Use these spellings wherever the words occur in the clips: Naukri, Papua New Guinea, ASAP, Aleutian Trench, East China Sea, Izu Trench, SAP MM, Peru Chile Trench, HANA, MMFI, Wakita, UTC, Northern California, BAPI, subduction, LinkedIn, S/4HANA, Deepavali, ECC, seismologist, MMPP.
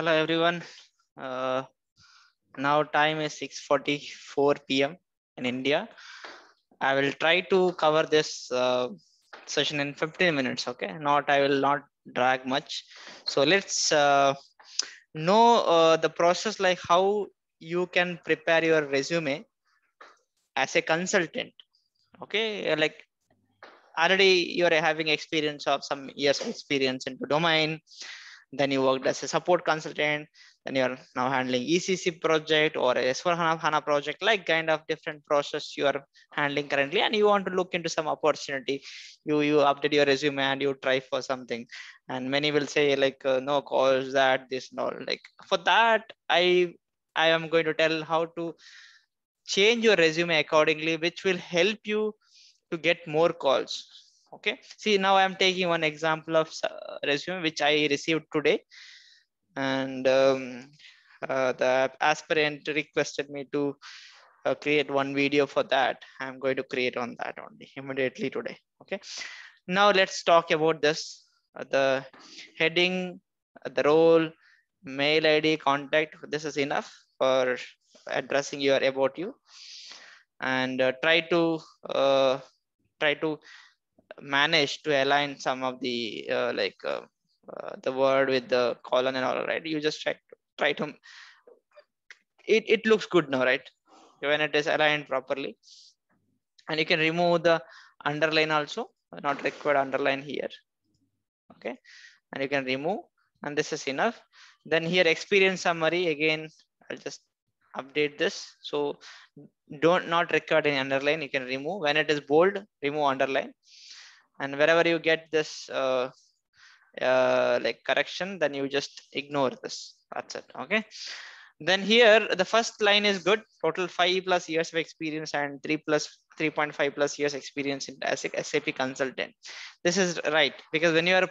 Hello everyone. Now time is 6:44 p.m. in India. I will try to cover this session in 15 minutes. Okay, I will not drag much. So let's know the process, like how you can prepare your resume as a consultant. Okay, like already you are having experience of some years of experience into domain. Then you worked as a support consultant. Then you are now handling ECC project or S/4HANA project, like kind of different process you are handling currently, and you want to look into some opportunity. You update your resume and you try for something, and many will say like no cause that this and all. Like for that, I am going to tell how to change your resume accordingly, which will help you to get more calls. Okay, see, now I'm taking one example of resume which I received today, and the aspirant requested me to create one video for that. I'm going to create on that only immediately today. Okay, now let's talk about this, the heading, the role, mail ID, contact. This is enough for addressing your about you, and try to manage to align some of the the word with the colon and all, right? You just try to it looks good now, right? When it is aligned properly, and you can remove the underline also, not required underline here. Okay, and you can remove, and this is enough. Then here, experience summary, again I'll just update this, so not required any underline. You can remove. When it is bold, remove underline. And wherever you get this like correction, then you just ignore this. That's it. Okay. Then here, the first line is good. Total 5+ years of experience and 3.5+ years experience as a SAP consultant. This is right, because when you are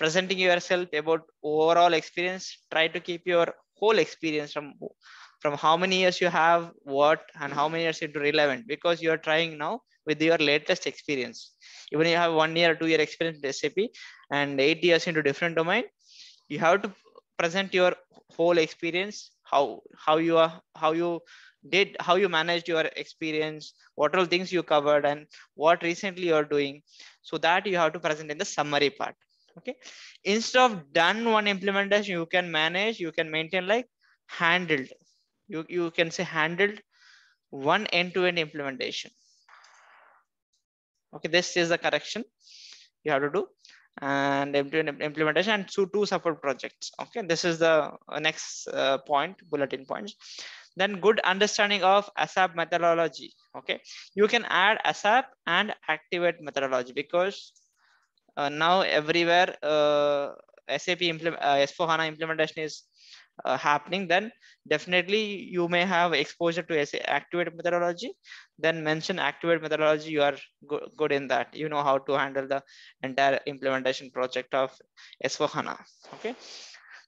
presenting yourself about overall experience, try to keep your whole experience from how many years you have what and how many years into relevant, because you are trying now with your latest experience. Even you have 1 year or 2 year experience with SAP and 8 years into different domain, you have to present your whole experience, how you managed your experience, what all things you covered, and what recently you are doing, so that you have to present in the summary part. Okay, instead of done one implementation, you can maintain like handled. You can say handled one end-to-end implementation. Okay, this is the correction you have to do, and end-to-end implementation and so 2 support projects. Okay, this is the next point, bulletin points. Then good understanding of ASAP methodology. Okay, you can add ASAP and activate methodology, because now everywhere SAP S/4HANA implementation is happening. Then definitely you may have exposure to activate methodology. Then mention activate methodology, you are good in that. You know how to handle the entire implementation project of S/4HANA. Okay,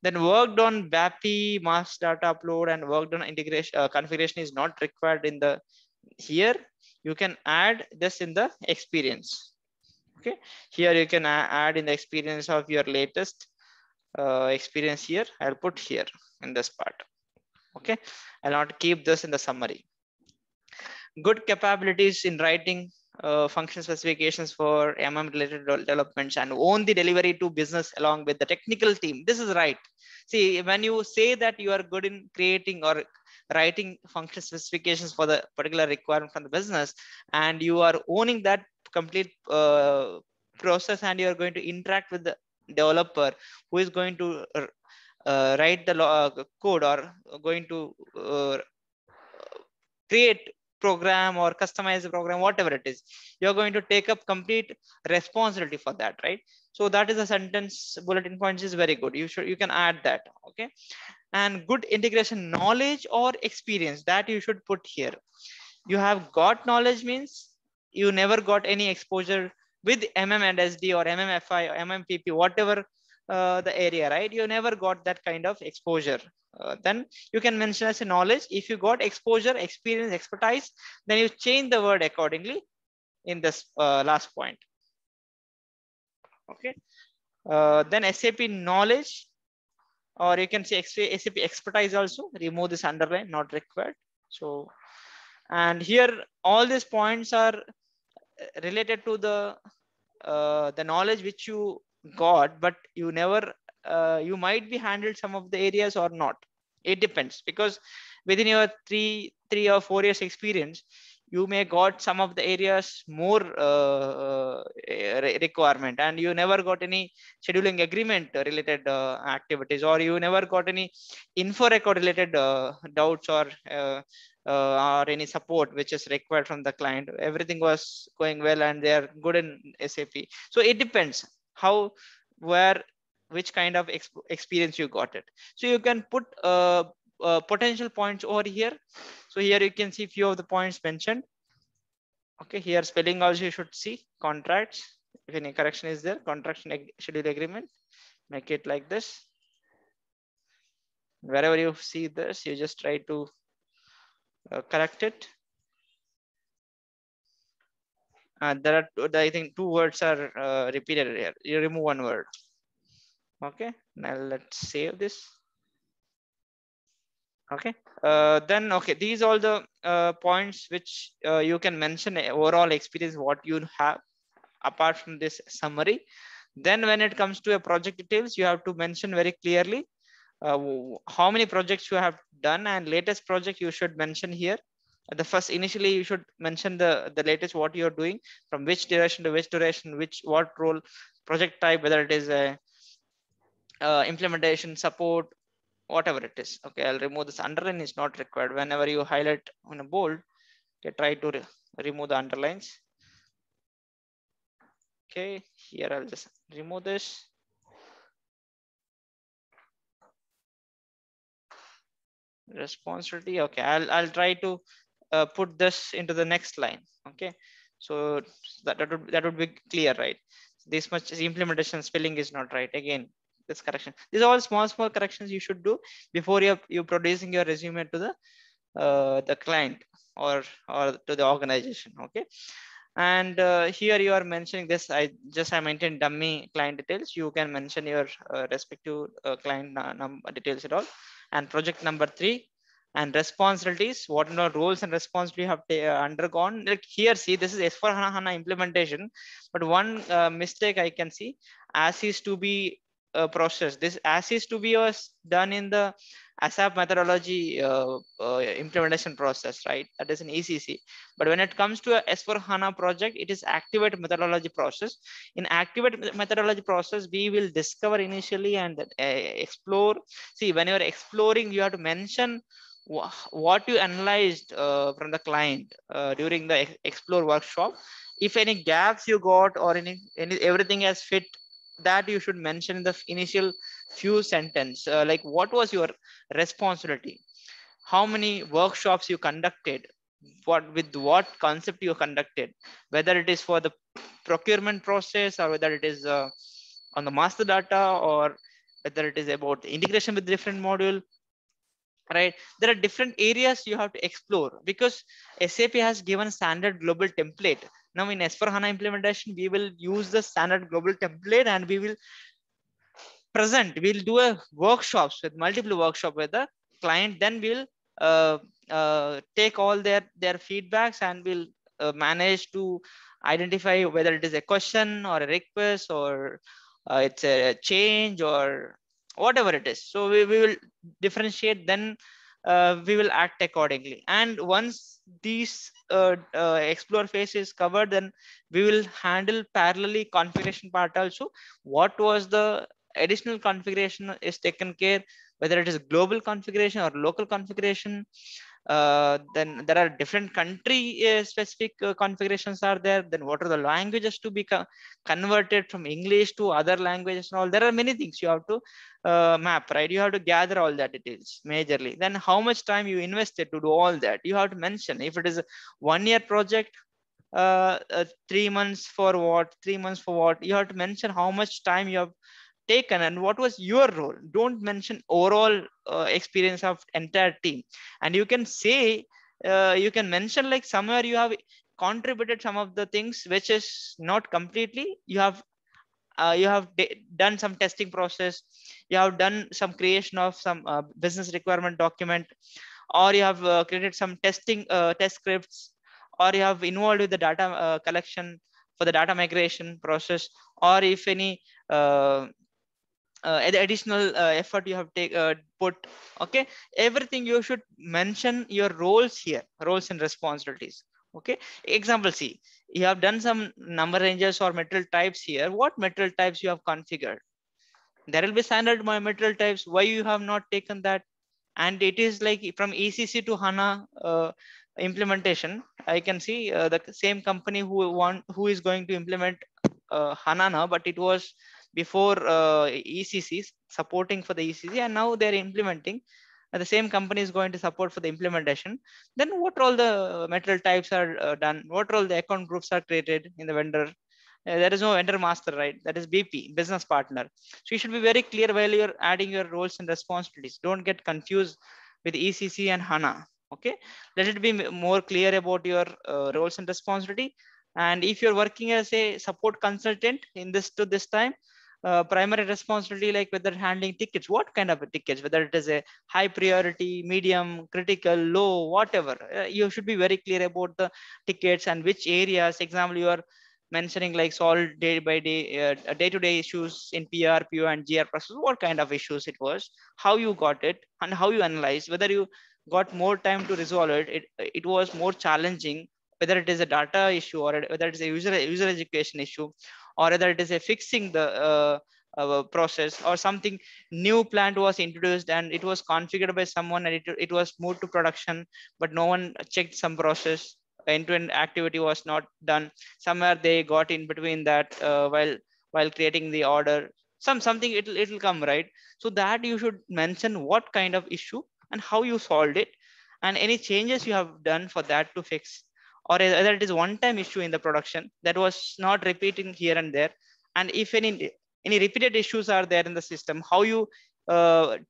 then worked on BAPI, mass data upload, and worked on integration configuration is not required in the here. You can add this in the experience. Okay, here you can add in the experience of your latest experience. Here I'll put here in this part. Okay, I'll not keep this in the summary. Good capabilities in writing function specifications for MM related developments, and own the delivery to business along with the technical team. This is right. See, when you say that you are good in creating or writing function specifications for the particular requirement from the business, and you are owning that complete process, and you are going to interact with the developer who is going to write the code or going to create program or customize the program, whatever it is, you're going to take up complete responsibility for that, right? So that is a sentence. Bulletin points is very good. You can add that. Okay, and good integration knowledge or experience, that you should put here. You have got knowledge means you never got any exposure with MM and SD or MMFI or MMPP, whatever the area, right? You never got that kind of exposure. Then you can mention as a knowledge. If you got exposure, experience, expertise, then you change the word accordingly in this last point. Okay. Then SAP knowledge or you can see SAP expertise also, remove this underline, not required. So, and here all these points are related to the knowledge which you got, but you never, you might be handled some of the areas or not. It depends, because within your three or four years experience, you may got some of the areas more requirement, and you never got any scheduling agreement related activities, or you never got any info record related doubts or any support which is required from the client. Everything was going well and they are good in SAP. So it depends how, where, which kind of experience you got it. So you can put potential points over here. So here you can see few of the points mentioned. Okay, here spelling also you should see, contracts, if any correction is there, contract schedule agreement, make it like this. Wherever you see this, you just try to correct it. There are, I think, two words are repeated here. You remove one word. Okay, now let's save this. Okay, then, okay, these all the points which you can mention overall experience, what you have apart from this summary. Then when it comes to a project details, you have to mention very clearly how many projects you have done, and latest project you should mention here. The first, initially you should mention the latest, what you're doing, from which duration to which duration, what role, project type, whether it is a implementation, support, whatever it is. Okay, I'll remove this underline, is not required. Whenever you highlight on a bold, okay, try to remove the underlines. Okay, here I'll just remove this. Responsibility. Okay, I'll try to put this into the next line. Okay, so that would be clear, right? This much is implementation, spelling is not right again. This correction, these are all small corrections you should do before you're producing your resume to the client or to the organization. Okay, and here you are mentioning this, I maintained dummy client details. You can mention your respective client details at all, and project number 3, and responsibilities, what roles and responsibilities you have undergone. Like here, see, this is S/4HANA implementation, but one mistake I can see, as is to be process. This as is to be was done in the ASAP methodology implementation process, right? That is an ECC. But when it comes to a S/4HANA project, it is activate methodology process. In activate methodology process, we will discover initially and explore. See, when you are exploring, you have to mention what you analyzed from the client during the explore workshop. If any gaps you got or any everything has fit, that you should mention in the initial few sentences, like what was your responsibility, how many workshops you conducted, with what concept you conducted, whether it is for the procurement process, or whether it is on the master data, or whether it is about integration with different module, right? There are different areas you have to explore, because SAP has given standard global template. Now in S/4HANA implementation, we will use the standard global template, and we will present, we'll do a workshops with multiple workshop with the client. Then we'll take all their feedbacks, and we'll manage to identify whether it is a question or a request, or it's a change, or whatever it is. So we will differentiate, then we will act accordingly. And once these explore phase is covered, then we will handle parallelly configuration part also. What was the additional configuration is taken care, whether it is global configuration or local configuration. Then there are different country specific configurations are there. Then what are the languages to be converted from English to other languages and all. There are many things you have to map, right? You have to gather all that details majorly. Then how much time you invested to do all that, you have to mention. If it is a 1-year project, 3 months for what, 3 months for what, you have to mention how much time you have taken and what was your role. Don't mention overall experience of entire team. And you can say, you can mention like somewhere you have contributed some of the things which is not completely, you have you have done some testing process, you have done some creation of some business requirement document, or you have created some testing test scripts, or you have involved with the data collection for the data migration process, or if any additional effort you have put. Okay, everything you should mention your roles here, roles and responsibilities. Okay, example C, you have done some number ranges or material types here. What material types you have configured? There will be standard material types. Why you have not taken that? And it is like from ECC to HANA implementation. I can see the same company who is going to implement HANA now, but it was before ECC, supporting for the ECC, and now they're implementing. The same company is going to support for the implementation. Then what all the material types are done? What all the account groups are created in the vendor? There is no vendor master, right? That is BP, business partner. So you should be very clear while you're adding your roles and responsibilities. Don't get confused with ECC and HANA. Okay, let it be more clear about your roles and responsibility. And if you're working as a support consultant in this to this time, primary responsibility, like whether handling tickets, what kind of a tickets, whether it is a high priority, medium, critical, low, whatever, you should be very clear about the tickets and which areas. Example, you are mentioning like solved day by day, day-to-day issues in PR, PO and GR process, what kind of issues it was, how you got it and how you analyzed, whether you got more time to resolve it, it was more challenging, whether it is a data issue or whether it's a user education issue, or whether it is a fixing the process, or something new plant was introduced and it was configured by someone and it was moved to production, but no one checked some process, end-to-end activity was not done. Somewhere they got in between that while creating the order, something it'll come, right? So that you should mention what kind of issue and how you solved it and any changes you have done for that to fix, or whether it is one-time issue in the production that was not repeating here and there. And if any repeated issues are there in the system, how you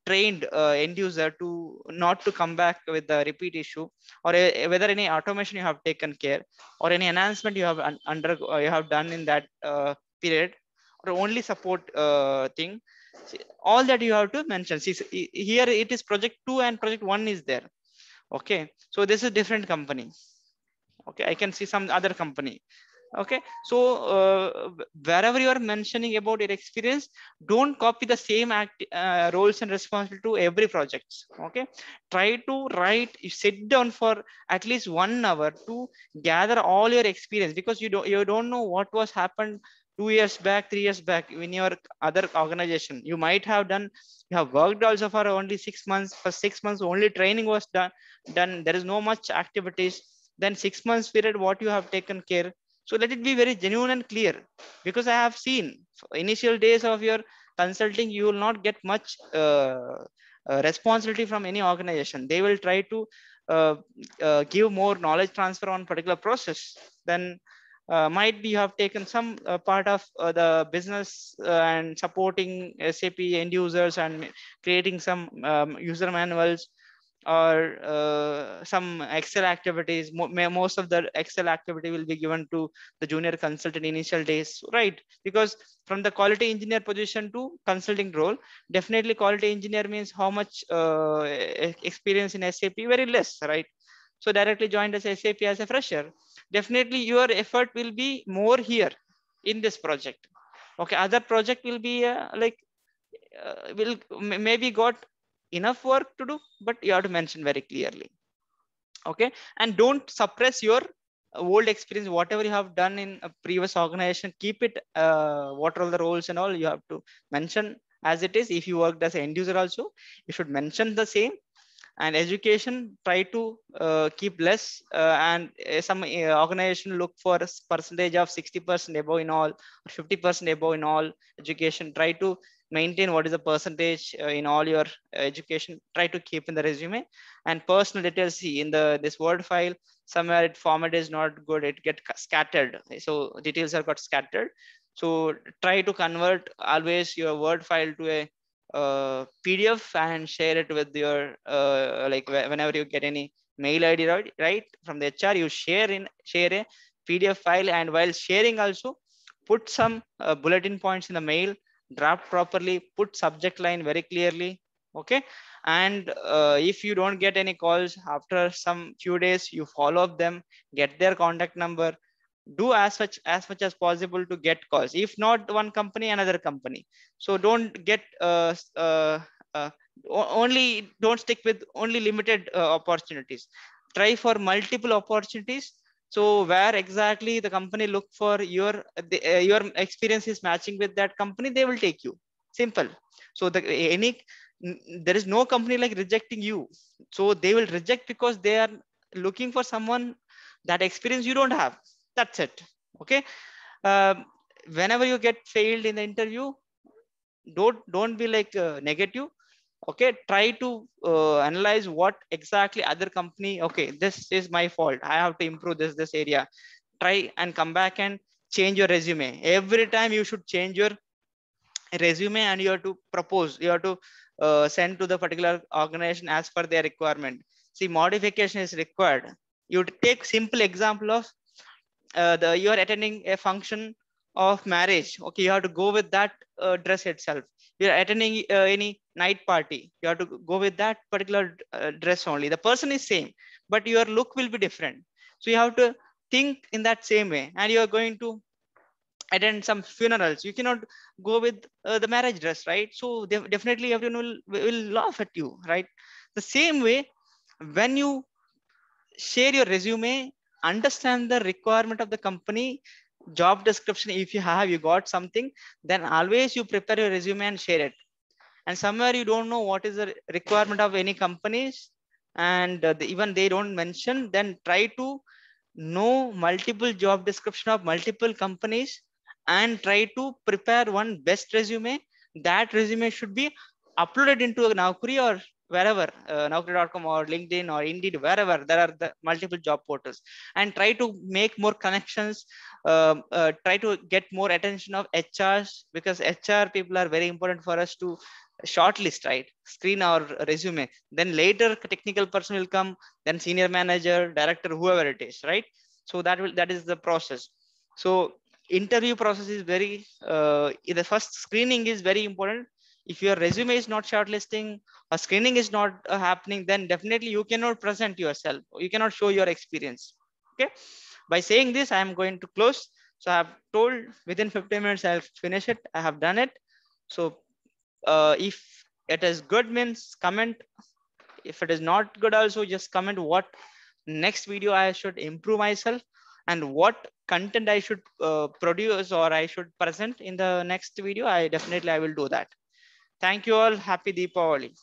trained end user to not to come back with the repeat issue, or whether any automation you have taken care, or any enhancement you have done in that period, or only support thing. All that you have to mention. See, here it is project 2 and project 1 is there. Okay, so this is different company. Okay, I can see some other company. Okay, so wherever you are mentioning about your experience, don't copy the same roles and responsibility to every project. Okay, try to write, you sit down for at least 1 hour to gather all your experience, because you don't know what was happened 2 years back, 3 years back in your other organization. You might have done, you have worked also for only 6 months. For 6 months, only training was done. There is no much activities. Then 6 months period, what you have taken care. So let it be very genuine and clear, because I have seen initial days of your consulting, you will not get much responsibility from any organization. They will try to give more knowledge transfer on particular process. Then might be you have taken some part of the business and supporting SAP end users and creating some user manuals, or some Excel activities. Most of the Excel activity will be given to the junior consultant initial days, right? Because from the quality engineer position to consulting role, definitely quality engineer means how much experience in SAP? Very less, right? So directly joined as SAP as a fresher. Definitely your effort will be more here in this project. Okay, other project will be will maybe got enough work to do, but you have to mention very clearly. Okay, and don't suppress your old experience. Whatever you have done in a previous organization, keep it, what are all the roles and all, you have to mention as it is. If you worked as an end user also, you should mention the same. And education, try to keep less, and some organization look for a percentage of 60% above in all, 50% above in all education. Try to maintain what is the percentage in all your education. Try to keep in the resume and personal details. See, in this Word file, somewhere it format is not good. It get scattered. So details are got scattered. So try to convert always your Word file to a PDF and share it with your whenever you get any mail ID, right, from the HR, you share a PDF file. And while sharing also, put some bulletin points in the mail, draft properly, put subject line very clearly. Okay. And if you don't get any calls after some few days, you follow up them, get their contact number, do as much as possible to get calls. If not one company, another company. So don't get only, don't stick with only limited opportunities. Try for multiple opportunities. So where exactly the company look for your experience is matching with that company, they will take you. Simple. So there is no company like rejecting you. So they will reject because they are looking for someone that experience you don't have. That's it. Okay. Whenever you get failed in the interview, don't be like negative. Okay. Try to analyze what exactly other company. Okay. This is my fault. I have to improve this area. Try and come back and change your resume. Every time you should change your resume, and you have to propose, you have to send to the particular organization as per their requirement. See, modification is required. You take simple example of you are attending a function of marriage. Okay, you have to go with that dress itself. You are attending any night party. You have to go with that particular dress only. The person is same, but your look will be different. So you have to think in that same way. And you are going to attend some funerals. You cannot go with the marriage dress, right? So definitely everyone will laugh at you, right? The same way, when you share your resume, understand the requirement of the company, job description. If you got something, then always you prepare your resume and share it. And somewhere you don't know what is the requirement of any companies, and even they don't mention, then try to know multiple job description of multiple companies and try to prepare one best resume. That resume should be uploaded into Naukri or wherever, Naukri.com or LinkedIn or Indeed, wherever there are the multiple job portals, and try to make more connections, try to get more attention of HRs, because HR people are very important for us to shortlist, right? Screen our resume. Then later technical person will come, then senior manager, director, whoever it is, right? So that is the process. So interview process is very, the first screening is very important. If your resume is not shortlisting or screening is not happening, then definitely you cannot present yourself. You cannot show your experience. Okay. By saying this, I am going to close. So I have told within 15 minutes, I'll finish it. I have done it. So if it is good, means comment. If it is not good, also just comment what next video I should improve myself and what content I should produce or I should present in the next video. I will do that. Thank you all. Happy Deepavali.